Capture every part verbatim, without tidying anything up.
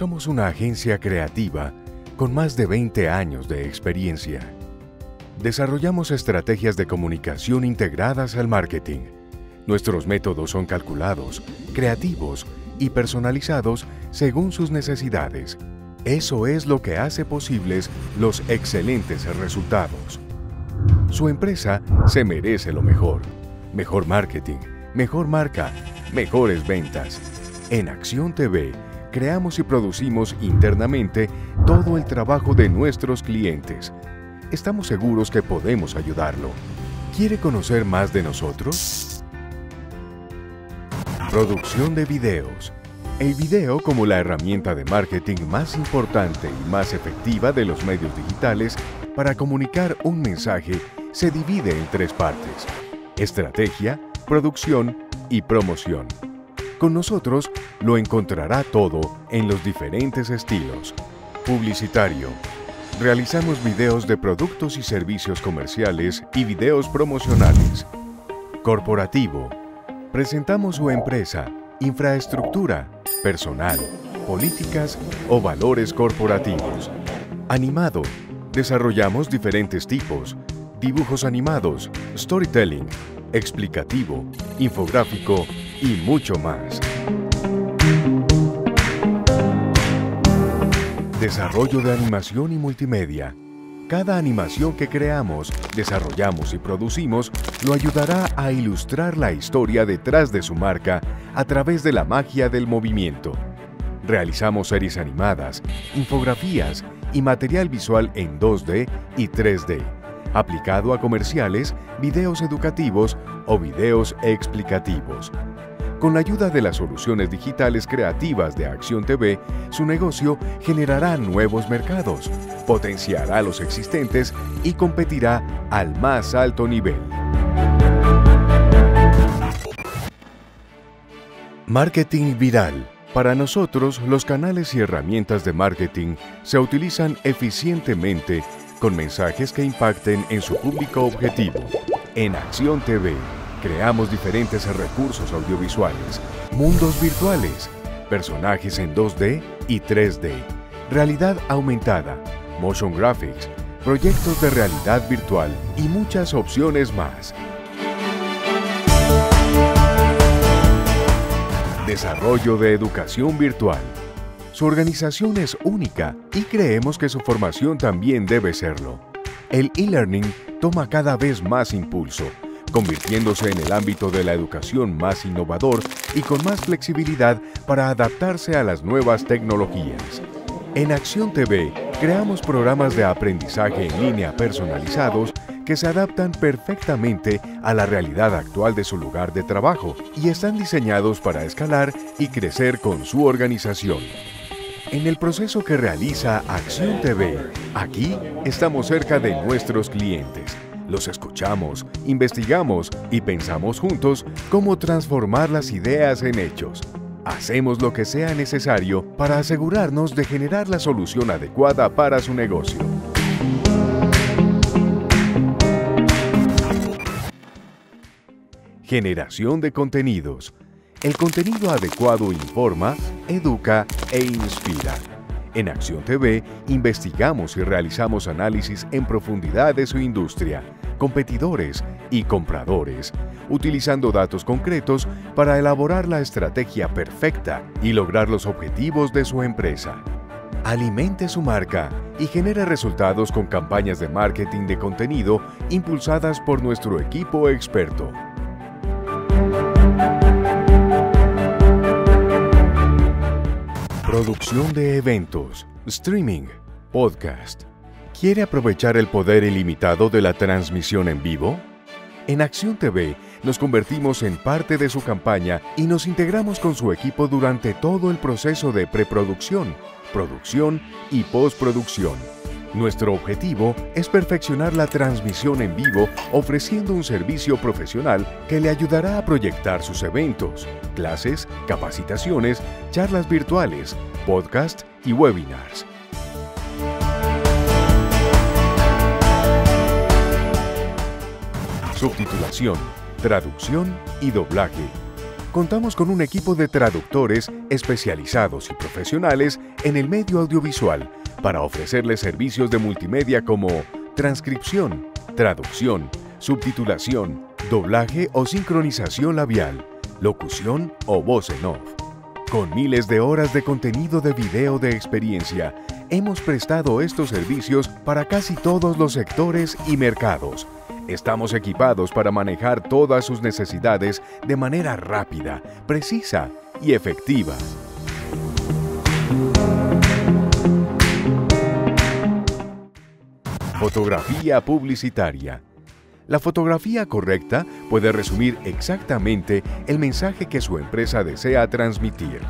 Somos una agencia creativa con más de veinte años de experiencia. Desarrollamos estrategias de comunicación integradas al marketing. Nuestros métodos son calculados, creativos y personalizados según sus necesidades. Eso es lo que hace posibles los excelentes resultados. Su empresa se merece lo mejor. Mejor marketing, mejor marca, mejores ventas. En Acción T V, creamos y producimos internamente todo el trabajo de nuestros clientes. Estamos seguros que podemos ayudarlo. ¿Quiere conocer más de nosotros? Producción de videos. El video, como la herramienta de marketing más importante y más efectiva de los medios digitales para comunicar un mensaje, se divide en tres partes: estrategia, producción y promoción. Con nosotros lo encontrará todo en los diferentes estilos. Publicitario. Realizamos videos de productos y servicios comerciales y videos promocionales. Corporativo. Presentamos su empresa, infraestructura, personal, políticas o valores corporativos. Animado. Desarrollamos diferentes tipos: dibujos animados, storytelling, explicativo, infográfico y mucho más. Desarrollo de animación y multimedia. Cada animación que creamos, desarrollamos y producimos lo ayudará a ilustrar la historia detrás de su marca a través de la magia del movimiento. Realizamos series animadas, infografías y material visual en dos D y tres D, aplicado a comerciales, videos educativos o videos explicativos. Con la ayuda de las soluciones digitales creativas de Acción T V, su negocio generará nuevos mercados, potenciará los existentes y competirá al más alto nivel. Marketing viral. Para nosotros, los canales y herramientas de marketing se utilizan eficientemente con mensajes que impacten en su público objetivo. En Acción T V, creamos diferentes recursos audiovisuales, mundos virtuales, personajes en dos D y tres D, realidad aumentada, motion graphics, proyectos de realidad virtual y muchas opciones más. Desarrollo de educación virtual. Su organización es única y creemos que su formación también debe serlo. El e-learning toma cada vez más impulso, convirtiéndose en el ámbito de la educación más innovador y con más flexibilidad para adaptarse a las nuevas tecnologías. En Acción T V, creamos programas de aprendizaje en línea personalizados que se adaptan perfectamente a la realidad actual de su lugar de trabajo y están diseñados para escalar y crecer con su organización. En el proceso que realiza Acción T V, aquí estamos cerca de nuestros clientes. Los escuchamos, investigamos y pensamos juntos cómo transformar las ideas en hechos. Hacemos lo que sea necesario para asegurarnos de generar la solución adecuada para su negocio. Generación de contenidos. El contenido adecuado informa, educa e inspira. En Acción T V, investigamos y realizamos análisis en profundidad de su industria, competidores y compradores, utilizando datos concretos para elaborar la estrategia perfecta y lograr los objetivos de su empresa. Alimente su marca y genere resultados con campañas de marketing de contenido impulsadas por nuestro equipo experto. Producción de eventos, streaming, podcast. ¿Quiere aprovechar el poder ilimitado de la transmisión en vivo? En Acción T V nos convertimos en parte de su campaña y nos integramos con su equipo durante todo el proceso de preproducción, producción y postproducción. Nuestro objetivo es perfeccionar la transmisión en vivo ofreciendo un servicio profesional que le ayudará a proyectar sus eventos, clases, capacitaciones, charlas virtuales, podcasts y webinars. Subtitulación, traducción y doblaje. Contamos con un equipo de traductores especializados y profesionales en el medio audiovisual para ofrecerles servicios de multimedia como transcripción, traducción, subtitulación, doblaje o sincronización labial, locución o voz en off. Con miles de horas de contenido de video de experiencia, hemos prestado estos servicios para casi todos los sectores y mercados. Estamos equipados para manejar todas sus necesidades de manera rápida, precisa y efectiva. Fotografía publicitaria. La fotografía correcta puede resumir exactamente el mensaje que su empresa desea transmitir.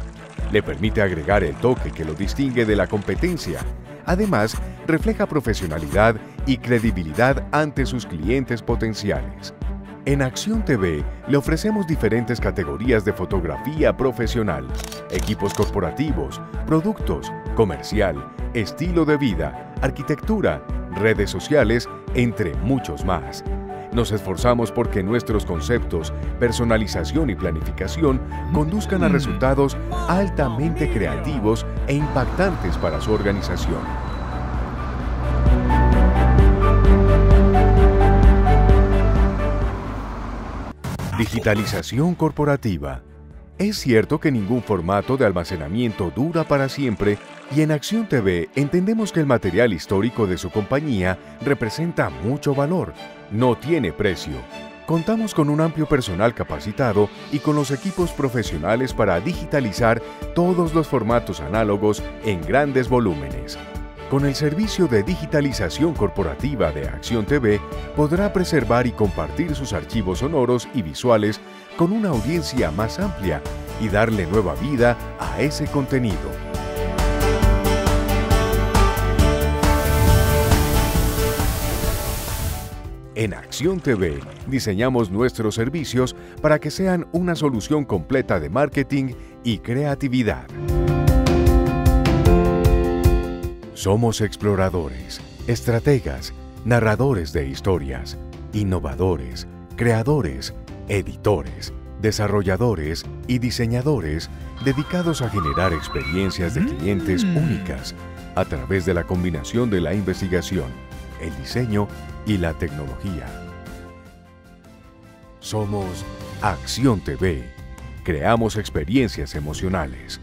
Le permite agregar el toque que lo distingue de la competencia. Además, refleja profesionalidad y credibilidad ante sus clientes potenciales. En Acción T V le ofrecemos diferentes categorías de fotografía profesional: equipos corporativos, productos, comercial, estilo de vida, arquitectura, redes sociales, entre muchos más. Nos esforzamos porque nuestros conceptos, personalización y planificación conduzcan a resultados altamente creativos e impactantes para su organización. Digitalización corporativa. Es cierto que ningún formato de almacenamiento dura para siempre y en Acción T V entendemos que el material histórico de su compañía representa mucho valor, no tiene precio. Contamos con un amplio personal capacitado y con los equipos profesionales para digitalizar todos los formatos análogos en grandes volúmenes. Con el servicio de digitalización corporativa de Acción T V podrá preservar y compartir sus archivos sonoros y visuales con una audiencia más amplia y darle nueva vida a ese contenido. En Acción T V diseñamos nuestros servicios para que sean una solución completa de marketing y creatividad. Somos exploradores, estrategas, narradores de historias, innovadores, creadores, editores, desarrolladores y diseñadores dedicados a generar experiencias de clientes únicas a través de la combinación de la investigación, el diseño y la tecnología. Somos Acción T V. Creamos experiencias emocionales.